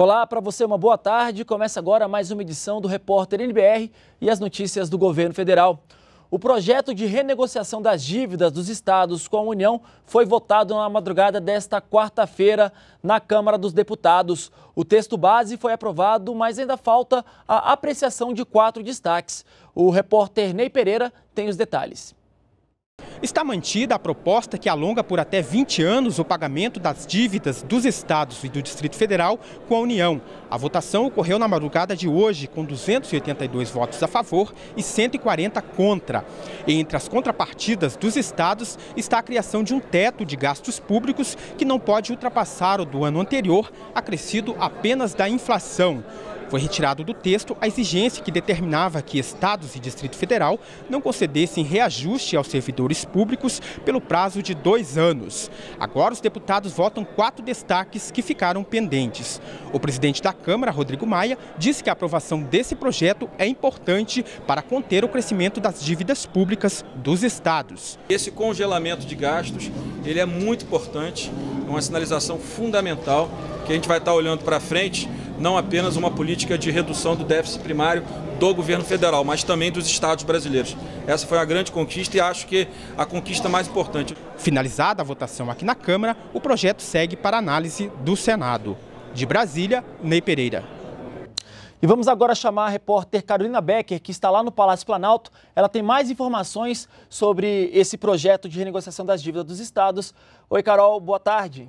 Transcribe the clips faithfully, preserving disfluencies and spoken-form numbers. Olá, para você uma boa tarde. Começa agora mais uma edição do Repórter N B R e as notícias do governo federal. O projeto de renegociação das dívidas dos estados com a União foi votado na madrugada desta quarta-feira na Câmara dos Deputados. O texto base foi aprovado, mas ainda falta a apreciação de quatro destaques. O repórter Ney Pereira tem os detalhes. Está mantida a proposta que alonga por até vinte anos o pagamento das dívidas dos estados e do Distrito Federal com a União. A votação ocorreu na madrugada de hoje, com duzentos e oitenta e dois votos a favor e cento e quarenta contra. Entre as contrapartidas dos estados está a criação de um teto de gastos públicos que não pode ultrapassar o do ano anterior, acrescido apenas da inflação. Foi retirado do texto a exigência que determinava que estados e Distrito Federal não concedessem reajuste aos servidores públicos pelo prazo de dois anos. Agora os deputados votam quatro destaques que ficaram pendentes. O presidente da Câmara, Rodrigo Maia, disse que a aprovação desse projeto é importante para conter o crescimento das dívidas públicas dos estados. Esse congelamento de gastos, ele é muito importante, é uma sinalização fundamental que a gente vai estar olhando para frente, não apenas uma política de redução do déficit primário do governo federal, mas também dos estados brasileiros. Essa foi a grande conquista e acho que a conquista mais importante. Finalizada a votação aqui na Câmara, o projeto segue para análise do Senado. De Brasília, Ney Pereira. E vamos agora chamar a repórter Carolina Becker, que está lá no Palácio Planalto. Ela tem mais informações sobre esse projeto de renegociação das dívidas dos estados. Oi, Carol, boa tarde.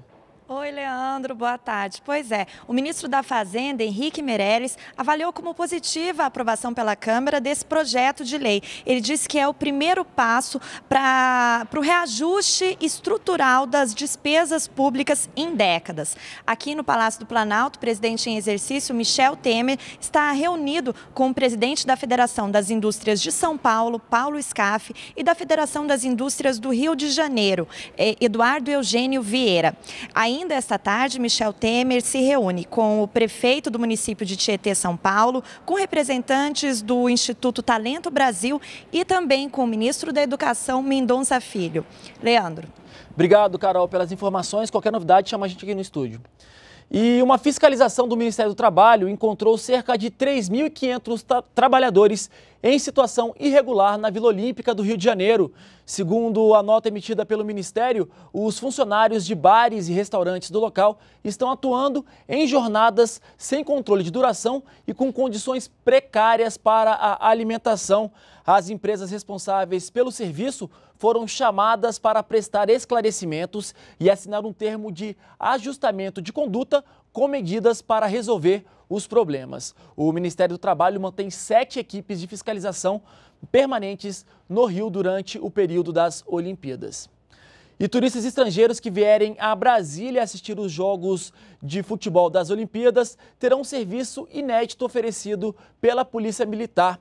Oi, Leandro, boa tarde. Pois é, o ministro da Fazenda, Henrique Meirelles, avaliou como positiva a aprovação pela Câmara desse projeto de lei. Ele disse que é o primeiro passo para o reajuste estrutural das despesas públicas em décadas. Aqui no Palácio do Planalto, o presidente em exercício, Michel Temer, está reunido com o presidente da Federação das Indústrias de São Paulo, Paulo Skaff, e da Federação das Indústrias do Rio de Janeiro, Eduardo Eugênio Vieira. Ainda Ainda esta tarde, Michel Temer se reúne com o prefeito do município de Tietê, São Paulo, com representantes do Instituto Talento Brasil e também com o ministro da Educação, Mendonça Filho. Leandro. Obrigado, Carol, pelas informações. Qualquer novidade, chama a gente aqui no estúdio. E uma fiscalização do Ministério do Trabalho encontrou cerca de três mil e quinhentos tra- trabalhadores em situação irregular na Vila Olímpica do Rio de Janeiro. Segundo a nota emitida pelo Ministério, os funcionários de bares e restaurantes do local estão atuando em jornadas sem controle de duração e com condições precárias para a alimentação. As empresas responsáveis pelo serviço foram chamadas para prestar esclarecimentos e assinar um termo de ajustamento de conduta com medidas para resolver os problemas. O Ministério do Trabalho mantém sete equipes de fiscalização permanentes no Rio durante o período das Olimpíadas. E turistas estrangeiros que vierem a Brasília assistir os Jogos de Futebol das Olimpíadas terão um serviço inédito oferecido pela Polícia Militar.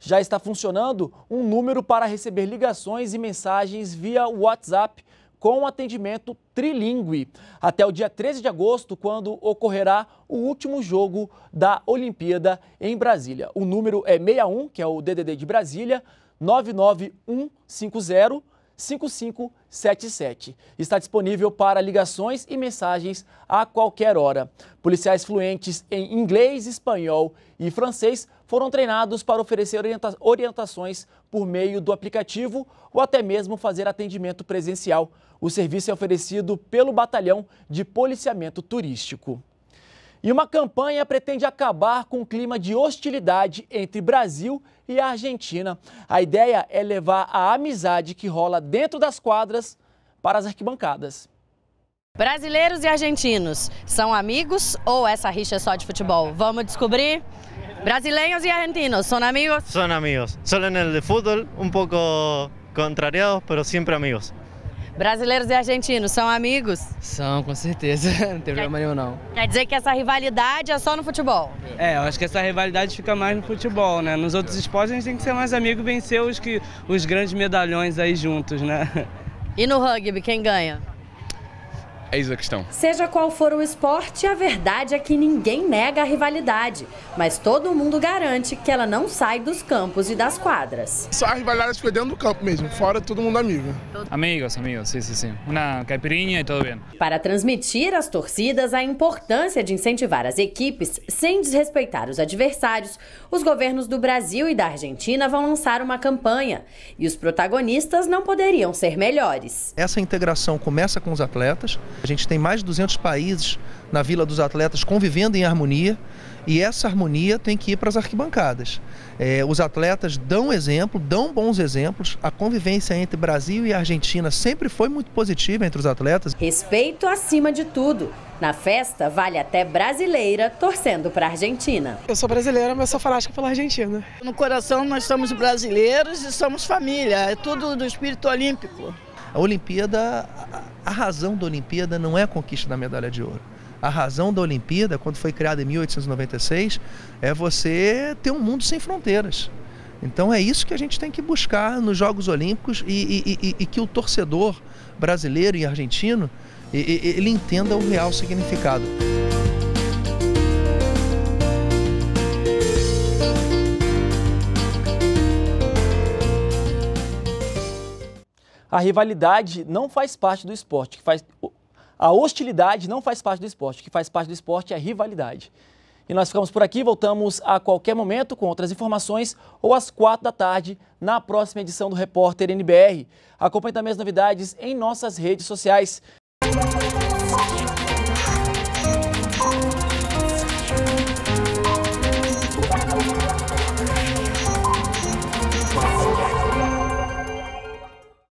Já está funcionando um número para receber ligações e mensagens via WhatsApp com atendimento trilingue, até o dia treze de agosto, quando ocorrerá o último jogo da Olimpíada em Brasília. O número é seis um, que é o D D D de Brasília, nove nove um cinco zero cinco cinco sete sete. Está disponível para ligações e mensagens a qualquer hora. Policiais fluentes em inglês, espanhol e francês foram treinados para oferecer orienta- orientações por meio do aplicativo ou até mesmo fazer atendimento presencial. O serviço é oferecido pelo Batalhão de Policiamento Turístico. E uma campanha pretende acabar com o clima de hostilidade entre Brasil e a Argentina. A ideia é levar a amizade que rola dentro das quadras para as arquibancadas. Brasileiros e argentinos são amigos ou essa rixa é só de futebol? Vamos descobrir. Brasileiros e argentinos são amigos? São amigos. Só no futebol, um pouco contrariados, mas sempre amigos. Brasileiros e argentinos são amigos? São, com certeza. Não tem problema nenhum, não. Quer dizer que essa rivalidade é só no futebol? É, eu acho que essa rivalidade fica mais no futebol, né? Nos outros esportes a gente tem que ser mais amigo e vencer os, que, os grandes medalhões aí juntos, né? E no rugby, quem ganha? Eis a questão. Seja qual for o esporte, a verdade é que ninguém nega a rivalidade, mas todo mundo garante que ela não sai dos campos e das quadras. Só a rivalidade fica dentro do campo mesmo, fora todo mundo amigo. Amigos, amigos, sim, sim, sim. Uma caipirinha e tudo bem. Para transmitir às torcidas a importância de incentivar as equipes sem desrespeitar os adversários, os governos do Brasil e da Argentina vão lançar uma campanha e os protagonistas não poderiam ser melhores. Essa integração começa com os atletas. A gente tem mais de duzentos países na Vila dos Atletas convivendo em harmonia, e essa harmonia tem que ir para as arquibancadas. É, os atletas dão exemplo, dão bons exemplos. A convivência entre Brasil e Argentina sempre foi muito positiva entre os atletas. Respeito acima de tudo. Na festa, vale até brasileira torcendo para a Argentina. Eu sou brasileira, mas sou fanática pela Argentina. No coração nós somos brasileiros e somos família. É tudo do espírito olímpico. A Olimpíada, a razão da Olimpíada não é a conquista da medalha de ouro. A razão da Olimpíada, quando foi criada em mil oitocentos e noventa e seis, é você ter um mundo sem fronteiras. Então é isso que a gente tem que buscar nos Jogos Olímpicos e, e, e, e que o torcedor brasileiro e argentino, ele entenda o real significado. A rivalidade não faz parte do esporte, que faz... a hostilidade não faz parte do esporte, que faz parte do esporte é a rivalidade. E nós ficamos por aqui, voltamos a qualquer momento com outras informações ou às quatro da tarde na próxima edição do Repórter N B R. Acompanhe também as novidades em nossas redes sociais.